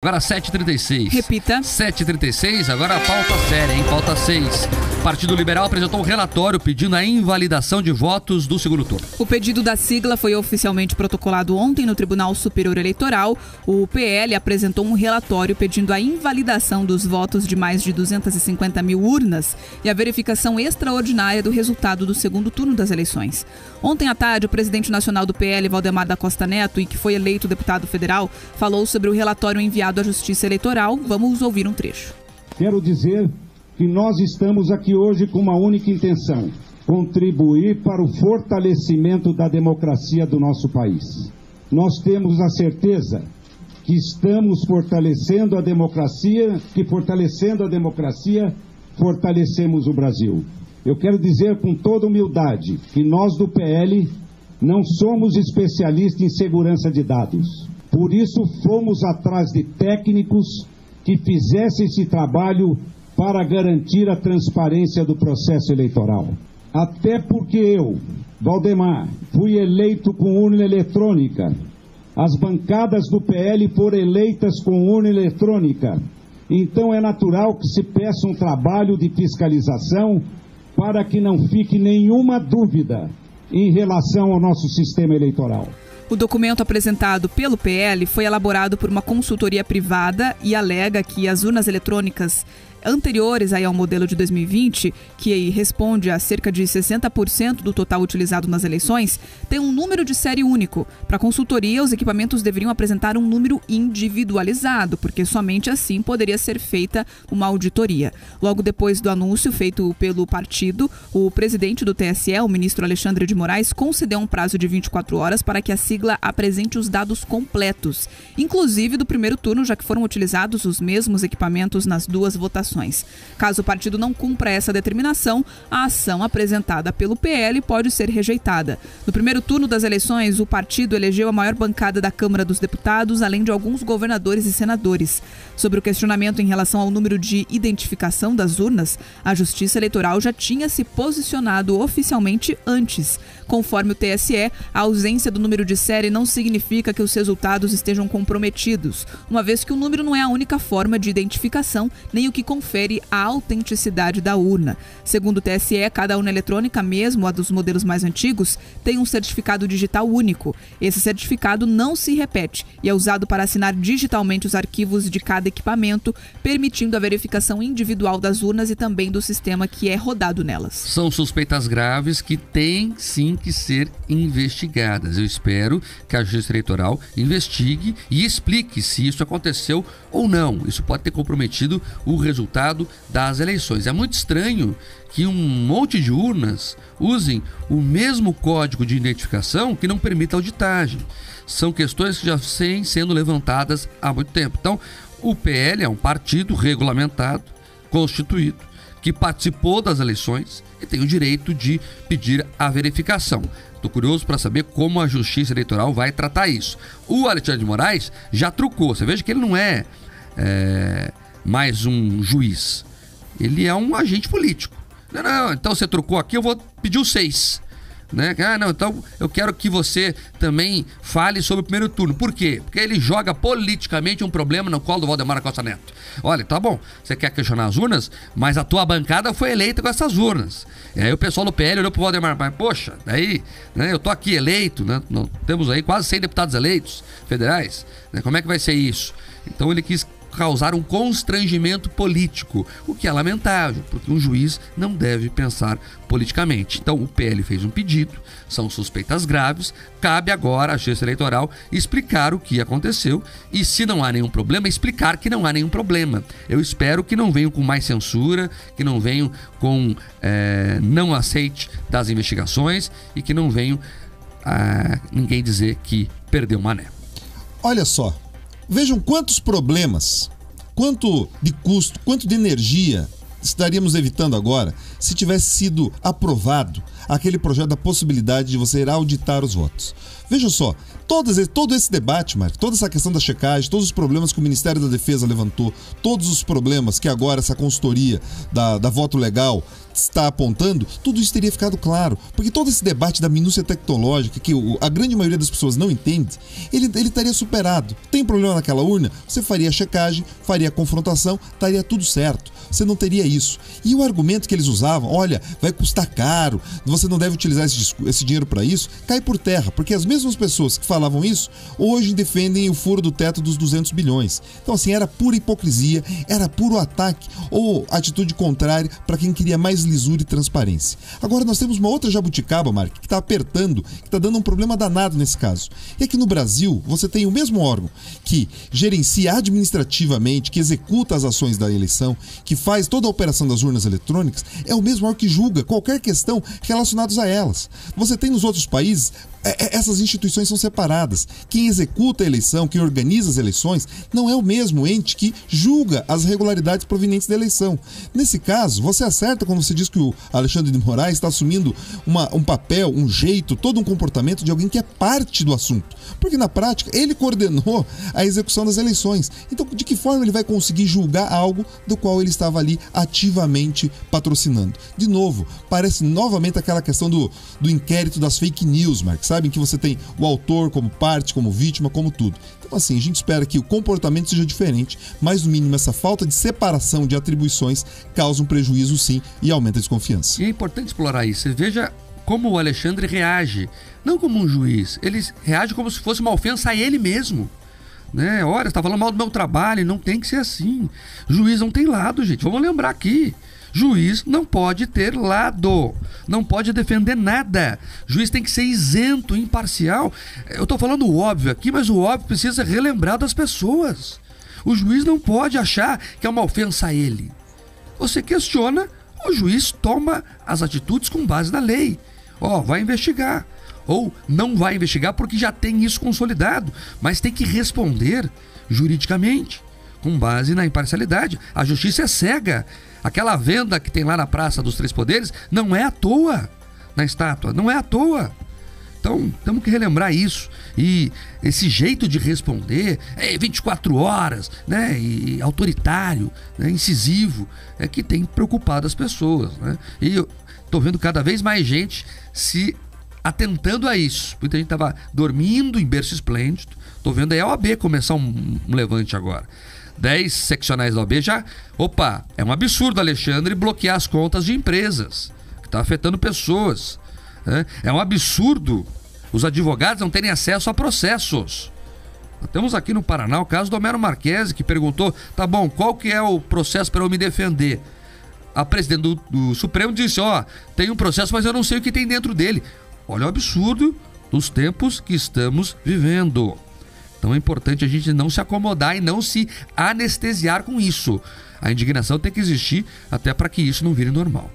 Agora 7h36. Repita. 7h36, agora a pauta séria, hein? Pauta 6. O Partido Liberal apresentou um relatório pedindo a invalidação de votos do segundo turno. O pedido da sigla foi oficialmente protocolado ontem no Tribunal Superior Eleitoral. O PL apresentou um relatório pedindo a invalidação dos votos de mais de 250 mil urnas e a verificação extraordinária do resultado do segundo turno das eleições. Ontem à tarde, o presidente nacional do PL, Valdemar da Costa Neto, e que foi eleito deputado federal, falou sobre o relatório enviado à Justiça Eleitoral. Vamos ouvir um trecho. Quero dizer que nós estamos aqui hoje com uma única intenção: contribuir para o fortalecimento da democracia do nosso país. Nós temos a certeza que estamos fortalecendo a democracia, que fortalecendo a democracia, fortalecemos o Brasil. Eu quero dizer com toda humildade que nós do PL não somos especialistas em segurança de dados. Por isso, fomos atrás de técnicos que fizessem esse trabalho para garantir a transparência do processo eleitoral. Até porque eu, Valdemar, fui eleito com urna eletrônica. As bancadas do PL foram eleitas com urna eletrônica. Então é natural que se peça um trabalho de fiscalização para que não fique nenhuma dúvida em relação ao nosso sistema eleitoral. O documento apresentado pelo PL foi elaborado por uma consultoria privada e alega que as urnas eletrônicas anteriores ao modelo de 2020, que responde a cerca de 60% do total utilizado nas eleições, tem um número de série único. Para a consultoria, os equipamentos deveriam apresentar um número individualizado, porque somente assim poderia ser feita uma auditoria. Logo depois do anúncio feito pelo partido, o presidente do TSE, o ministro Alexandre de Moraes, concedeu um prazo de 24 horas para que a sigla apresente os dados completos, inclusive do primeiro turno, já que foram utilizados os mesmos equipamentos nas duas votações. Caso o partido não cumpra essa determinação, a ação apresentada pelo PL pode ser rejeitada. No primeiro turno das eleições, o partido elegeu a maior bancada da Câmara dos Deputados, além de alguns governadores e senadores. Sobre o questionamento em relação ao número de identificação das urnas, a Justiça Eleitoral já tinha se posicionado oficialmente antes. Conforme o TSE, a ausência do número de série não significa que os resultados estejam comprometidos, uma vez que o número não é a única forma de identificação, nem o que confere a autenticidade da urna. Segundo o TSE, cada urna eletrônica, mesmo a dos modelos mais antigos, tem um certificado digital único. Esse certificado não se repete e é usado para assinar digitalmente os arquivos de cada equipamento, permitindo a verificação individual das urnas e também do sistema que é rodado nelas. São suspeitas graves que têm, sim, que ser investigadas. Eu espero que a Justiça Eleitoral investigue e explique se isso aconteceu ou não. Isso pode ter comprometido o resultado das eleições. É muito estranho que um monte de urnas usem o mesmo código de identificação que não permita auditagem. São questões que já vêm sendo levantadas há muito tempo. Então, o PL é um partido regulamentado, constituído, que participou das eleições e tem o direito de pedir a verificação. Estou curioso para saber como a Justiça Eleitoral vai tratar isso. O Alexandre de Moraes já trucou. Você veja que ele não é mais um juiz. Ele é um agente político. Não, então você trocou aqui, eu vou pedir o 6. Né? Então eu quero que você também fale sobre o primeiro turno. Por quê? Porque ele joga politicamente um problema no colo do Valdemar da Costa Neto. Olha, tá bom, você quer questionar as urnas, mas a tua bancada foi eleita com essas urnas. E aí o pessoal do PL olhou pro Valdemar, mas poxa, daí, né, eu tô aqui eleito, né, nós temos aí quase 100 deputados eleitos federais, né, como é que vai ser isso? Então ele quis causar um constrangimento político, o que é lamentável, porque um juiz não deve pensar politicamente. Então, o PL fez um pedido, são suspeitas graves, cabe agora à Justiça Eleitoral explicar o que aconteceu e, se não há nenhum problema, explicar que não há nenhum problema. Eu espero que não venham com mais censura, que não venham com não aceite das investigações e que não venham ninguém dizer que perdeu mané. Olha só, vejam quantos problemas, quanto de custo, quanto de energia estaríamos evitando agora se tivesse sido aprovado aquele projeto da possibilidade de você ir auditar os votos. Veja só, todo esse debate, Marc, toda essa questão da checagem, todos os problemas que o Ministério da Defesa levantou, todos os problemas que agora essa consultoria da voto legal está apontando, tudo isso teria ficado claro. Porque todo esse debate da minúcia tecnológica, que a grande maioria das pessoas não entende, ele estaria superado. Tem problema naquela urna? Você faria a checagem, faria a confrontação, estaria tudo certo. Você não teria isso. E o argumento que eles usavam, olha, vai custar caro, você não deve utilizar esse dinheiro para isso, cai por terra, porque as mesmas pessoas que falavam isso, hoje defendem o furo do teto dos 200 bilhões. Então, assim, era pura hipocrisia, era puro ataque ou atitude contrária para quem queria mais lisura e transparência. Agora, nós temos uma outra jabuticaba, Marc, que está apertando, que está dando um problema danado nesse caso. E aqui no Brasil, você tem o mesmo órgão que gerencia administrativamente, que executa as ações da eleição, que faz toda a operação das urnas eletrônicas, é o mesmo órgão que julga qualquer questão relacionada a elas. Você tem nos outros países, essas instituições são separadas. Quem executa a eleição, quem organiza as eleições, não é o mesmo ente que julga as irregularidades provenientes da eleição. Nesse caso, você acerta quando você diz que o Alexandre de Moraes está assumindo um papel, um jeito, todo um comportamento de alguém que é parte do assunto. Porque na prática, ele coordenou a execução das eleições. Então, de que forma ele vai conseguir julgar algo do qual ele estava ali ativamente patrocinando? De novo, parece novamente aquela questão do inquérito das fake news, Marc, sabem que você tem o autor como parte, como vítima, como tudo. Então, assim, a gente espera que o comportamento seja diferente, mas, no mínimo, essa falta de separação de atribuições causa um prejuízo, sim, e aumenta a desconfiança. E é importante explorar isso. Você veja como o Alexandre reage, não como um juiz, ele reage como se fosse uma ofensa a ele mesmo. Né? Olha, você está falando mal do meu trabalho, não tem que ser assim. Juiz não tem lado, gente. Vamos lembrar aqui. Juiz não pode ter lado, não pode defender nada. Juiz tem que ser isento, imparcial. Eu estou falando o óbvio aqui, mas o óbvio precisa relembrar das pessoas. O juiz não pode achar que é uma ofensa a ele. Você questiona, o juiz toma as atitudes com base na lei. Ó, vai investigar. Ou não vai investigar porque já tem isso consolidado, mas tem que responder juridicamente, com base na imparcialidade. A justiça é cega. Aquela venda que tem lá na Praça dos Três Poderes não é à toa, na estátua, não é à toa. Então, temos que relembrar isso. E esse jeito de responder, 24 horas, né? E autoritário, né? Incisivo, é que tem preocupado as pessoas, né? E eu estou vendo cada vez mais gente se atentando a isso. Muita gente estava dormindo em berço esplêndido. Estou vendo aí a OAB começar um levante agora. 10 seccionais da OAB já... Opa, é um absurdo, Alexandre, bloquear as contas de empresas, que está afetando pessoas. Né? É um absurdo os advogados não terem acesso a processos. Nós temos aqui no Paraná o caso do Homero Marquesi, que perguntou, tá bom, qual que é o processo para eu me defender? A presidente do Supremo disse, ó, tem um processo, mas eu não sei o que tem dentro dele. Olha o absurdo dos tempos que estamos vivendo. Então é importante a gente não se acomodar e não se anestesiar com isso. A indignação tem que existir até para que isso não vire normal.